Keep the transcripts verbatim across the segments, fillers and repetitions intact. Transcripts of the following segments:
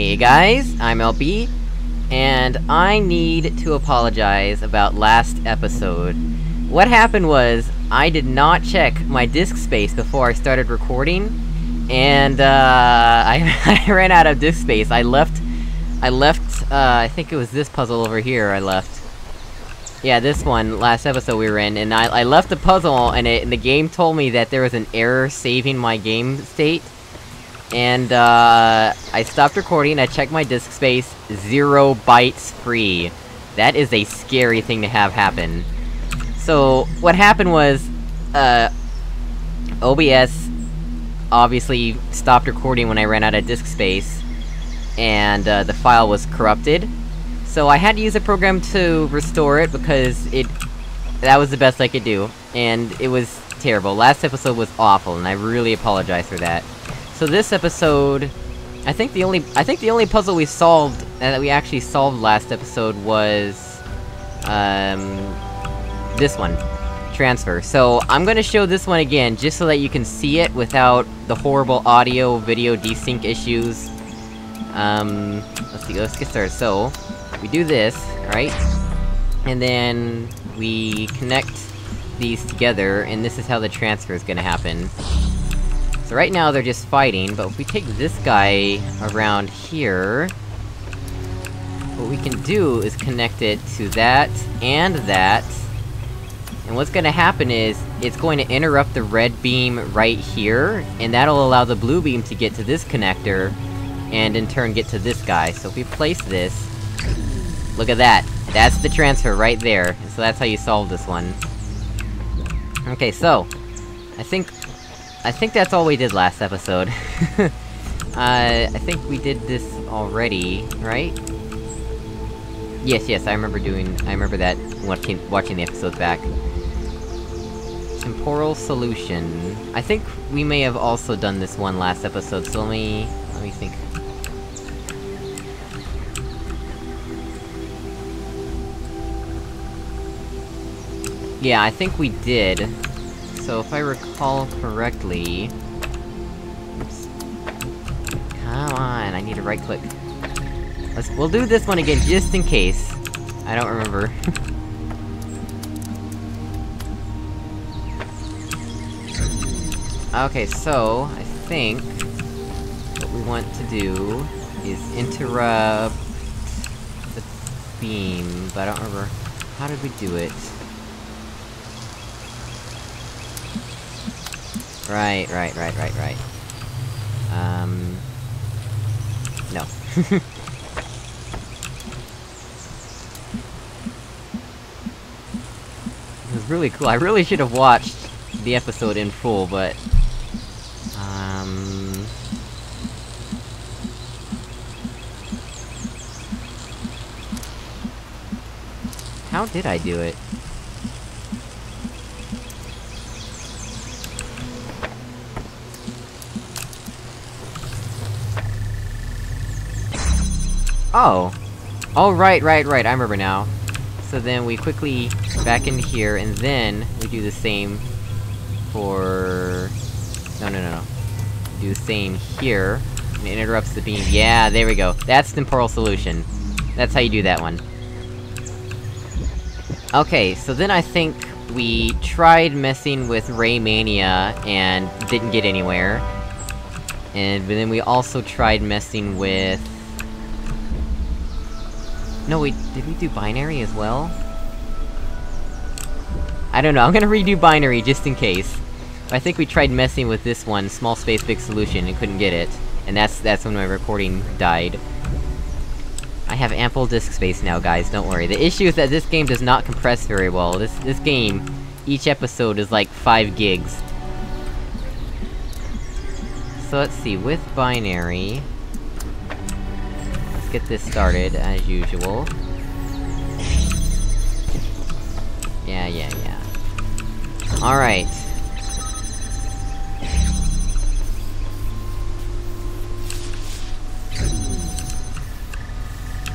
Hey guys, I'm L B, and I need to apologize about last episode. What happened was, I did not check my disk space before I started recording, and, uh, I, I ran out of disk space. I left, I left, uh, I think it was this puzzle over here I left. Yeah, this one, last episode we were in, and I, I left the puzzle, and, it, and the game told me that there was an error saving my game state. And, uh, I stopped recording, I checked my disk space, zero bytes free. That is a scary thing to have happen. So, what happened was, uh, O B S obviously stopped recording when I ran out of disk space, and, uh, the file was corrupted. So I had to use a program to restore it, because it- that was the best I could do, and it was terrible. Last episode was awful, and I really apologize for that. So this episode, I think the only- I think the only puzzle we solved, and that we actually solved last episode was, um, this one. Transfer. So, I'm gonna show this one again, just so that you can see it without the horrible audio-video desync issues. Um, let's see, let's get started. So, we do this, right? And then, we connect these together, and this is how the transfer is gonna happen. So right now they're just fighting, but if we take this guy around here, what we can do is connect it to that, and that, and what's gonna happen is, it's going to interrupt the red beam right here, and that'll allow the blue beam to get to this connector, and in turn get to this guy. So if we place this, look at that! That's the transfer right there, and so that's how you solve this one. Okay, so, I think- I think that's all we did last episode. uh, I think we did this already, right? Yes, yes, I remember doing- I remember that, watching- watching the episodes back. Temporal solution... I think we may have also done this one last episode, so let me- let me think. Yeah, I think we did. So, if I recall correctly... Oops. Come on, I need to right-click. Let's- we'll do this one again, just in case. I don't remember. Okay, so, I think... what we want to do... is interrupt... the beam, but I don't remember... how did we do it? Right, right, right, right, right. Um... No. It was really cool. I really should have watched the episode in full, but... Um... how did I do it? Oh! Oh, right, right, right, I remember now. So then we quickly back into here, and then we do the same for... No, no, no, no. Do the same here, and it interrupts the beam. Yeah, there we go. That's temporal solution. That's how you do that one. Okay, so then I think we tried messing with Raymania, and didn't get anywhere. And then we also tried messing with... No, wait, did we do binary as well? I don't know, I'm gonna redo binary just in case. I think we tried messing with this one, Small Space, Big Solution, and couldn't get it. And that's- that's when my recording died. I have ample disk space now, guys, don't worry. The issue is that this game does not compress very well. This- this game, each episode is like five gigs. So let's see, with binary... get this started, as usual. Yeah, yeah, yeah. Alright.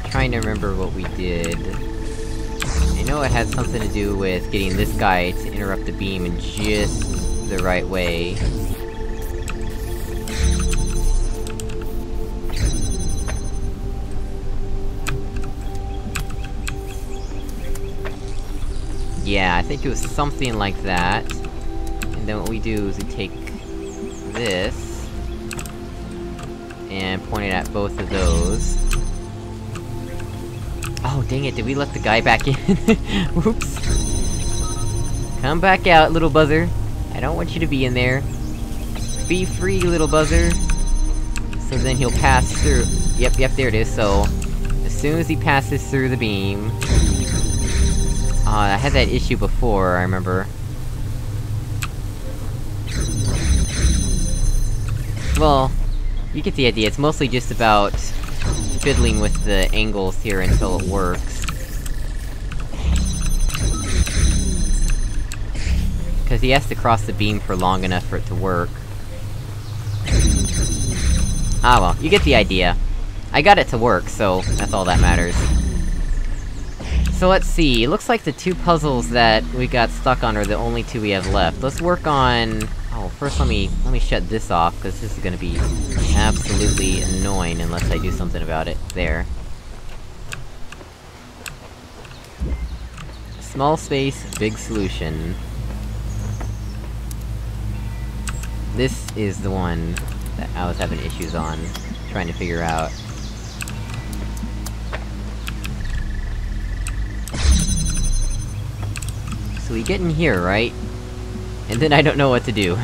Trying to remember what we did. I know it had something to do with getting this guy to interrupt the beam in just the right way. Yeah, I think it was something like that. And then what we do is we take this, and point it at both of those. Oh, dang it, did we let the guy back in? Whoops. Come back out, little buzzer. I don't want you to be in there. Be free, little buzzer. So then he'll pass through. Yep, yep, there it is, so... as soon as he passes through the beam... Uh, I had that issue before, I remember. Well, you get the idea, it's mostly just about... fiddling with the angles here until it works. Cause he has to cross the beam for long enough for it to work. Ah well, you get the idea. I got it to work, so that's all that matters. So let's see, it looks like the two puzzles that we got stuck on are the only two we have left. Let's work on... oh, first let me- let me shut this off, cause this is gonna be absolutely annoying unless I do something about it. There. Small Space, Big Solution. This is the one that I was having issues on, trying to figure out. So we get in here, right? And then I don't know what to do.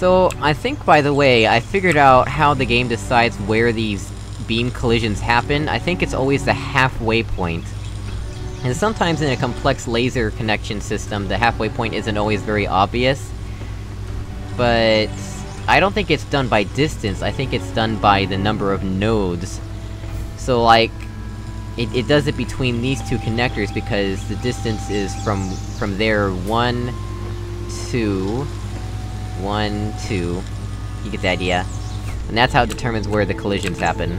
So, I think, by the way, I figured out how the game decides where these beam collisions happen. I think it's always the halfway point. And sometimes in a complex laser connection system, the halfway point isn't always very obvious. But... I don't think it's done by distance, I think it's done by the number of nodes. So, like... It, it does it between these two connectors because the distance is from, from there, one... two... one, two... you get the idea. And that's how it determines where the collisions happen.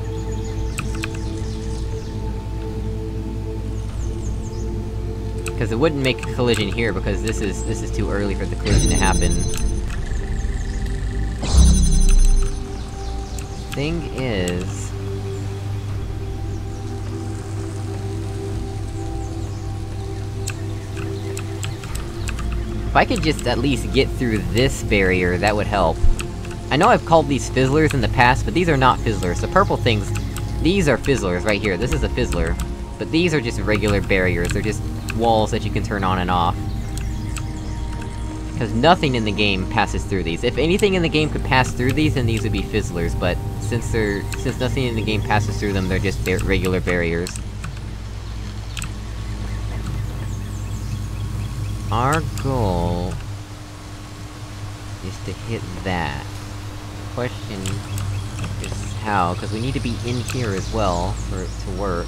Because it wouldn't make a collision here, because this is- this is too early for the collision to happen. Thing is... if I could just at least get through this barrier, that would help. I know I've called these fizzlers in the past, but these are not fizzlers. The purple things... these are fizzlers, right here. This is a fizzler. But these are just regular barriers, they're just walls that you can turn on and off. Because nothing in the game passes through these. If anything in the game could pass through these, then these would be fizzlers, but... since they're... since nothing in the game passes through them, they're just ba- regular barriers. Our goal... is to hit that. The question is how, because we need to be in here as well, for it to work.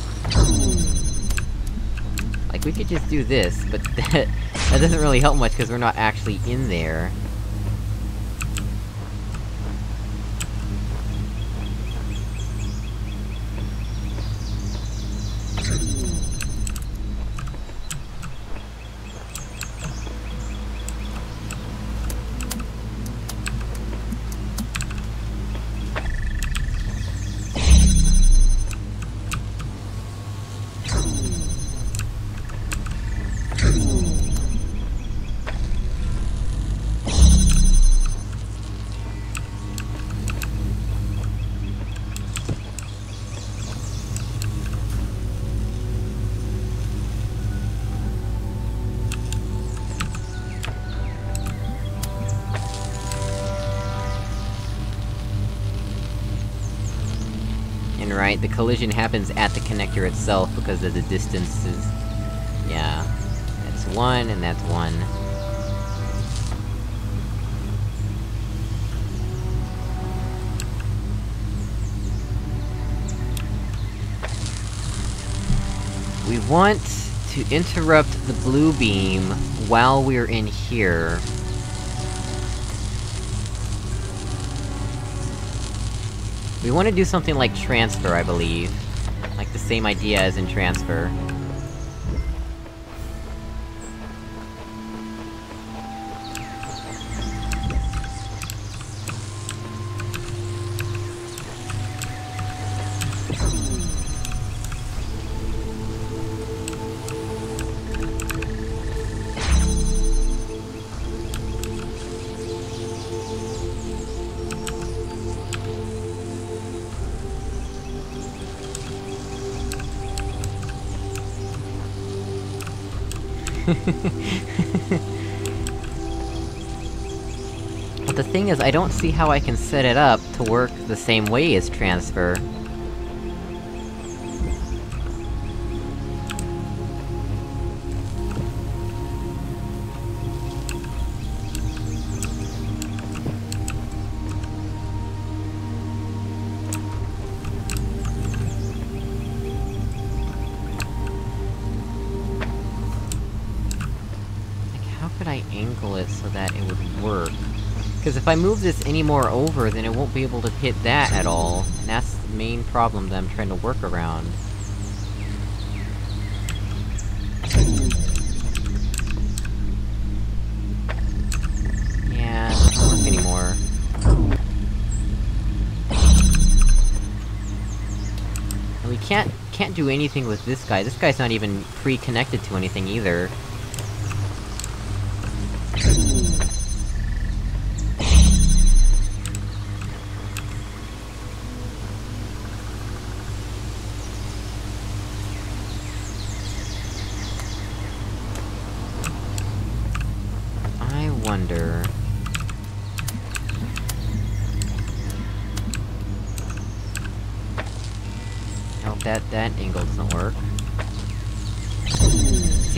Like, we could just do this, but that... that doesn't really help much, because we're not actually in there. Right, the collision happens at the connector itself because of the distances. Yeah. That's one, and that's one. We want to interrupt the blue beam while we're in here. We want to do something like Transfer, I believe. Like the same idea as in Transfer. But the thing is, I don't see how I can set it up to work the same way as Transfer. If I move this any more over, then it won't be able to hit that at all, and that's the main problem that I'm trying to work around. Yeah, it doesn't work anymore. And we can't- can't do anything with this guy. This guy's not even pre-connected to anything either.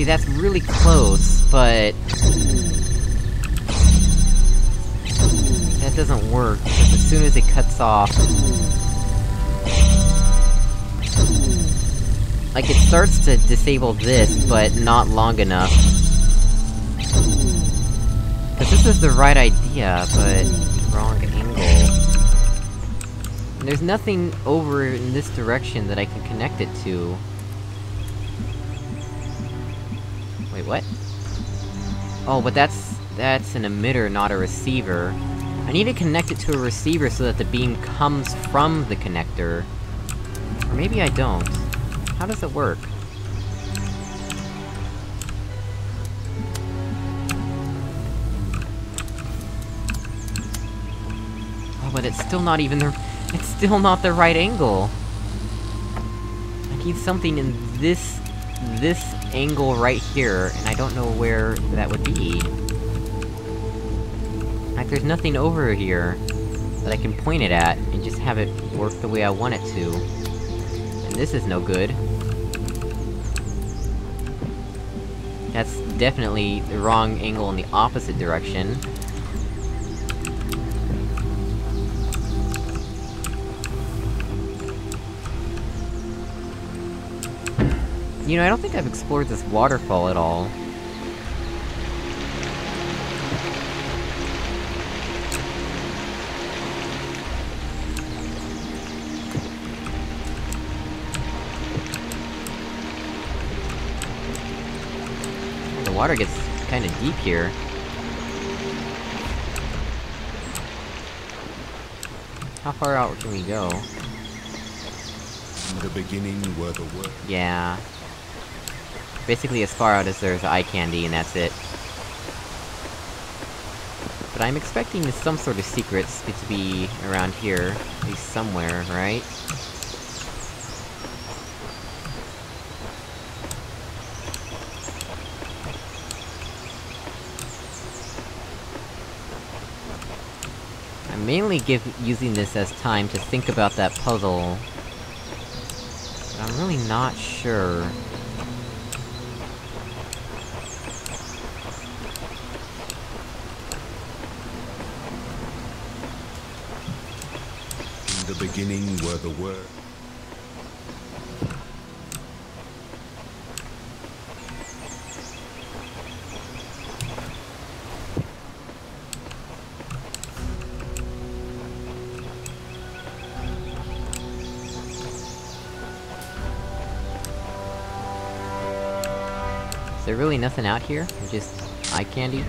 That's really close, but that doesn't work, because as soon as it cuts off, like, it starts to disable this, but not long enough. Because this is the right idea, but wrong angle. And there's nothing over in this direction that I can connect it to. Wait, what? Oh, but that's... that's an emitter, not a receiver. I need to connect it to a receiver so that the beam comes from the connector. Or maybe I don't. How does it work? Oh, but it's still not even the... it's still not the right angle! I need something in this... this angle right here, and I don't know where that would be. Like, there's nothing over here that I can point it at, and just have it work the way I want it to. And this is no good. That's definitely the wrong angle in the opposite direction. You know, I don't think I've explored this waterfall at all. The water gets kinda deep here. How far out can we go? In the beginning were the words. Yeah. Basically as far out as there's eye candy, and that's it. But I'm expecting some sort of secrets to be around here, at least somewhere, right? I'm mainly give- using this as time to think about that puzzle, but I'm really not sure. Beginning were the word. Is there really nothing out here? Or just eye candy?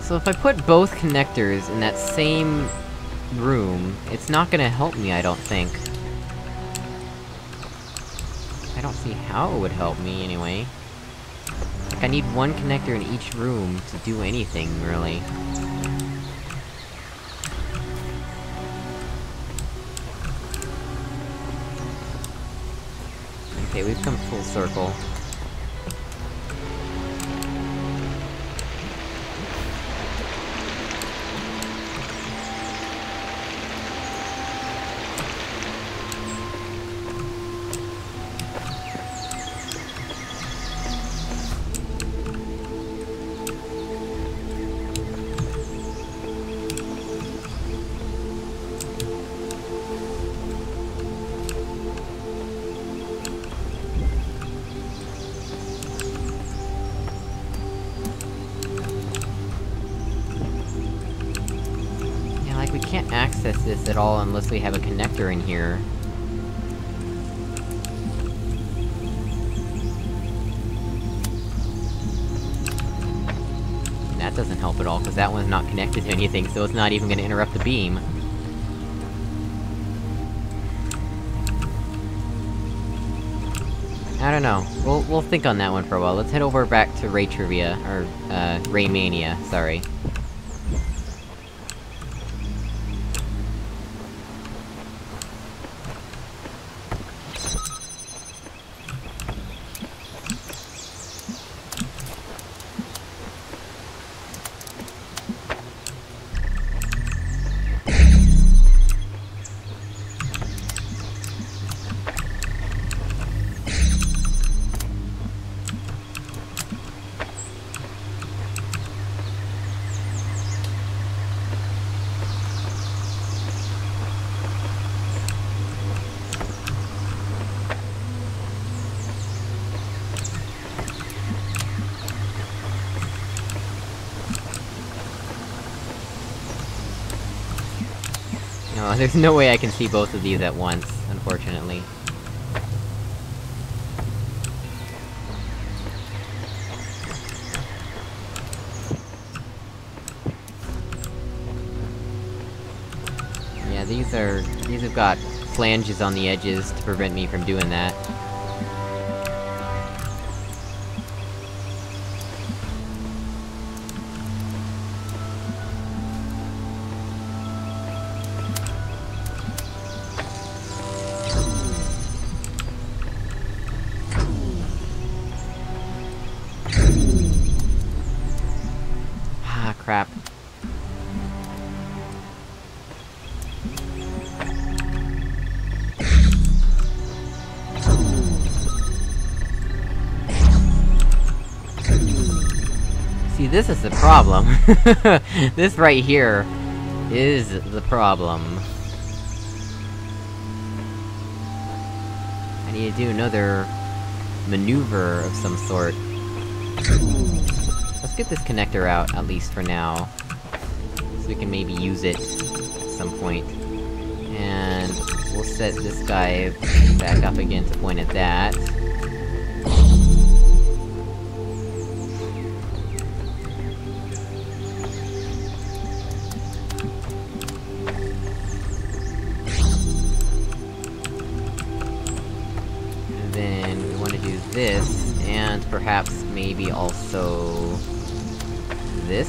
So if I put both connectors in that same room, it's not gonna help me, I don't think. I don't see how it would help me, anyway. Like, I need one connector in each room to do anything, really. Okay, we've come full circle. Can't access this at all unless we have a connector in here. That doesn't help at all, because that one's not connected to anything, so it's not even gonna interrupt the beam. I don't know. We'll- we'll think on that one for a while. Let's head over back to Ray Trivia, or, uh, Raymania, sorry. No, there's no way I can see both of these at once, unfortunately. Yeah, these are- these have got flanges on the edges to prevent me from doing that. Crap. See, this is the problem. This right here is the problem. I need to do another maneuver of some sort. Let's get this connector out, at least for now. So we can maybe use it at some point. And we'll set this guy back up again to point at that. And then we want to do this, and perhaps maybe also... this?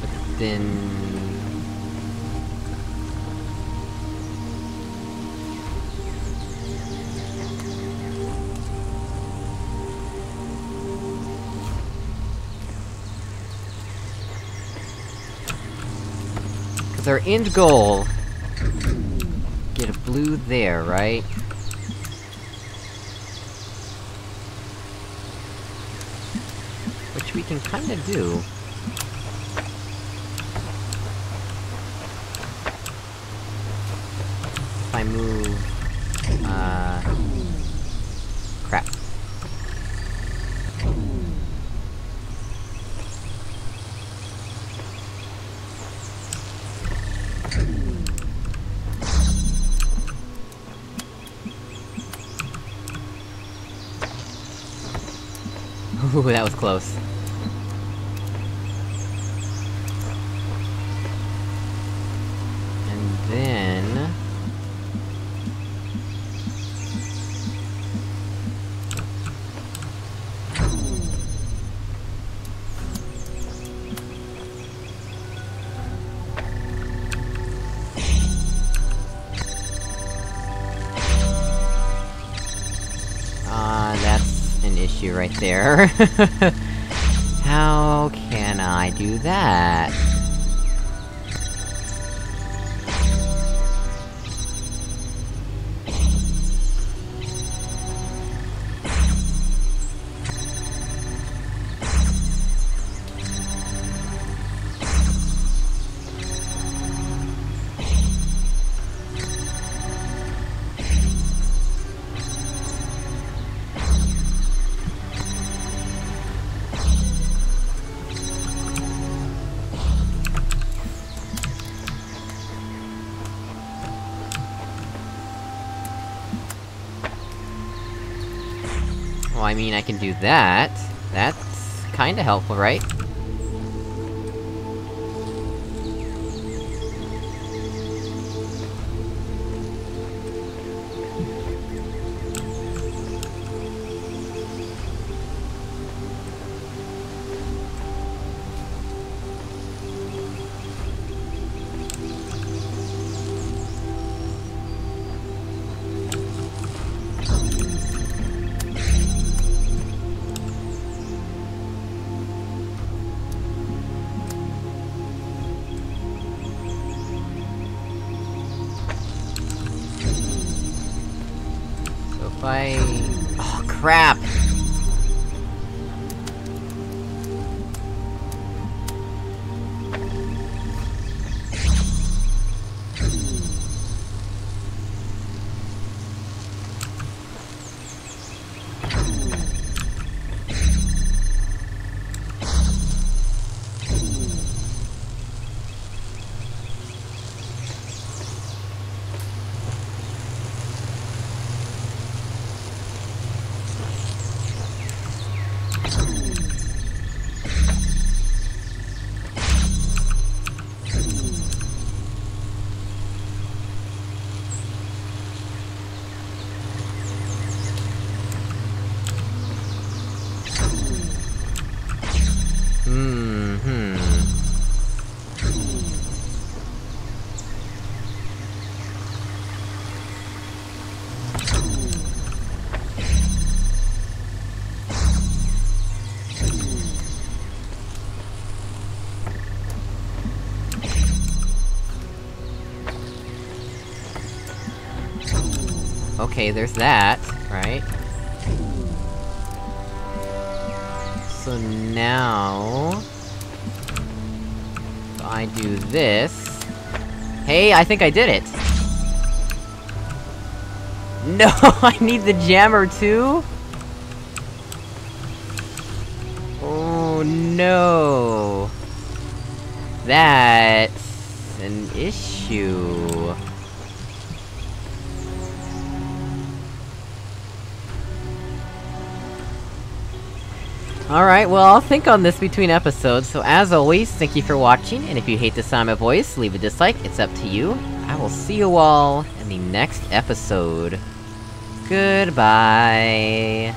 But then... Because our end goal... Get a blue there, right? We can kinda do. If I move... Uh... crap. Ooh, that was close. And then... right there. How can I do that? I mean, I can do that. That's kinda helpful, right? I... Oh, crap! Okay, there's that, right? So now... if I do this... Hey, I think I did it! No, I need the jammer too?! Oh no... That's... an issue... Alright, well, I'll think on this between episodes, so as always, thank you for watching, and if you hate the sound of my voice, leave a dislike, it's up to you. I will see you all in the next episode. Goodbye!